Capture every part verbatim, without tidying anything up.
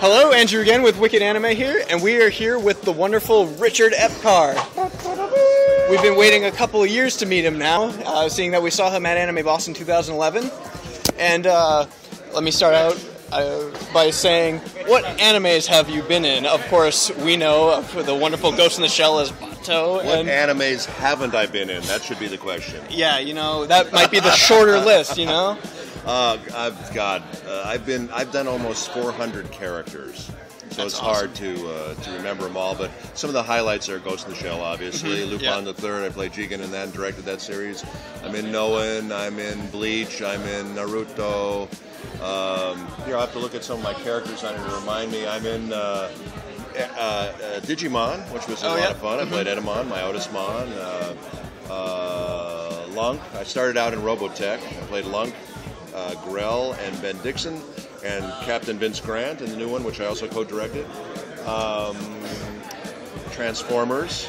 Hello, Andrew again with Wicked Anime here, and we are here with the wonderful Richard Epcar. We've been waiting a couple of years to meet him now, uh, seeing that we saw him at Anime Boston two thousand eleven. And uh, let me start out uh, by saying, what animes have you been in? Of course, we know of the wonderful Ghost in the Shell as Bato. What and animes haven't I been in? That should be the question. Yeah, you know, that might be the shorter list, you know? Uh, I've God, uh, I've been, I've done almost four hundred characters, so That's it's awesome. hard to uh, to remember them all. But some of the highlights are Ghost in the Shell, obviously. Mm-hmm. Lupin yeah. the Third, I played Jigen in that and directed that series. I'm in Noen, I'm in Bleach, I'm in Naruto. Um, here, I'll have to look at some of my characters on it to remind me. I'm in. Uh, Uh, uh, Digimon, which was a oh, lot yeah. of fun. I mm-hmm. played Edamon, my Otismon, uh, uh, Lunk. I started out in Robotech. I played Lunk, uh, Grell, and Ben Dixon, and Captain Vince Grant in the new one, which I also co-directed. Um, Transformers.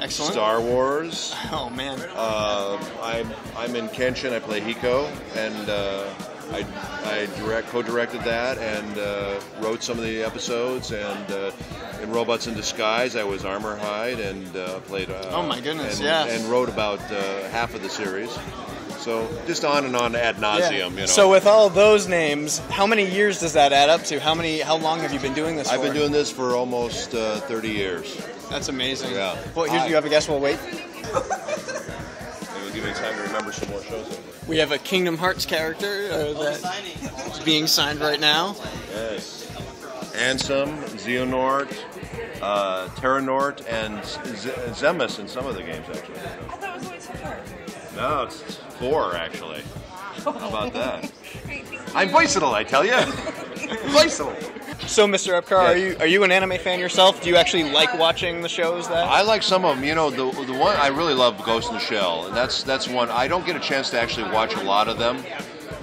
Excellent. Star Wars. Oh, man. Uh, I'm, I'm in Kenshin. I play Hiko, and... Uh, I, I direct, co-directed that and uh, wrote some of the episodes. And uh, in Robots in Disguise, I was Armor Hide and uh, played. Uh, oh my goodness! And, yeah. And wrote about uh, half of the series. So just on and on ad nauseum. Yeah. You know. So with all those names, how many years does that add up to? How many? How long have you been doing this? I've for? been doing this for almost uh, thirty years. That's amazing. Yeah. Well, here, I, you have a guess. We'll wait. Give me time to remember some more shows. We have a Kingdom Hearts character uh, that's being signed right now. Yes. Ansem, Xehanort, uh, Terranort, and Zemus in some of the games, actually. I thought it was only two characters. No, it's four, actually. How about that? I'm versatile, I tell you. Versatile. So, Mister Epcar, yes. are you are you an anime fan yourself? Do you actually like watching the shows? That I like some of them. You know, the the one I really love, Ghost in the Shell, and that's that's one I don't get a chance to actually watch a lot of them.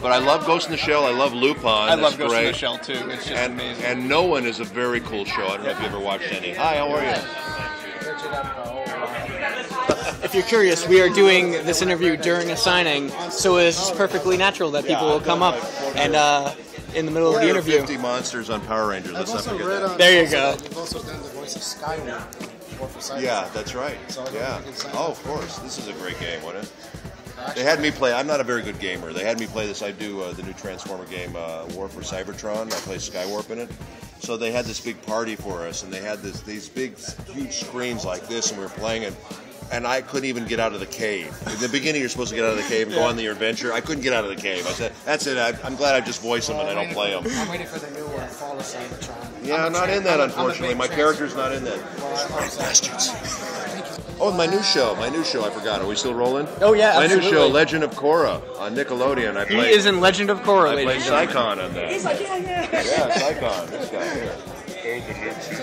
But I love Ghost in the Shell. I love Lupin. I love Ghost in the Shell too. It's just and, amazing. And Noen is a very cool show. I don't know if you ever watched any. Hi, how are you? If you're curious, we are doing this interview during a signing, so it's perfectly natural that people will come up and. Uh, in the middle yeah, of the interview. fifty monsters on Power Rangers, let's not forget that. On, there you also, go. You've also done the voice of Skywarp, War for Cybertron. Yeah, that's right. So yeah. Oh, of course. This is a great game, wasn't it? Actually, they had me play, I'm not a very good gamer, they had me play this, I do uh, the new Transformer game, uh, War for Cybertron, I play Skywarp in it. So they had this big party for us, and they had this these big, huge screens like this, and we were playing it. And I couldn't even get out of the cave. In the beginning, you're supposed to get out of the cave and yeah. go on your adventure. I couldn't get out of the cave. I said, that's it. I, I'm glad I just voice them well, and I don't play them. I'm waiting for the new one, Fall of Cybertron. Yeah, I'm not in that, unfortunately. My character's not in that. Bastards. Oh, my new show. My new show. I forgot. Are we still rolling? Oh, yeah, My absolutely. new show, Legend of Korra on Nickelodeon. I play, he is in Legend of Korra, I play Psycon on that. He's like, yeah, yeah. Yeah, Psycon. This guy here. Do you want to see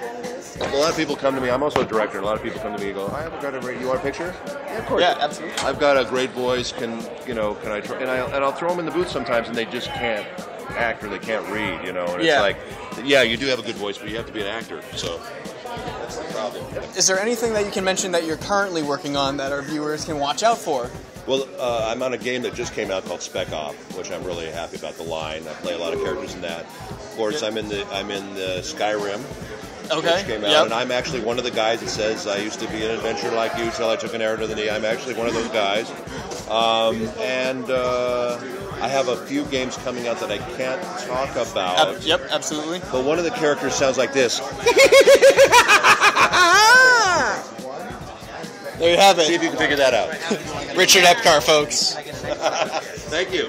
this? A lot of people come to me. I'm also a director. A lot of people come to me and go, I have got a great. You want a picture? Yeah, of course. Yeah, absolutely. I've got a great voice. Can you know? Can I? Try? And I and I'll throw them in the booth sometimes, and they just can't act or they can't read. You know, and yeah. it's like, yeah, you do have a good voice, but you have to be an actor. So. That's the problem. Is there anything that you can mention that you're currently working on that our viewers can watch out for? Well, uh, I'm on a game that just came out called Spec Op, which I'm really happy about the line. I play a lot of characters in that. Of course, I'm in the I'm in the Skyrim, okay. which came out, yep. and I'm actually one of the guys that says I used to be an adventurer like you till I took an arrow to the knee. I'm actually one of those guys, um, and. Uh, I have a few games coming out that I can't talk about. Uh, yep, absolutely. But one of the characters sounds like this. There you have it. See if you can figure that out. Richard Epcar, folks. Thank you.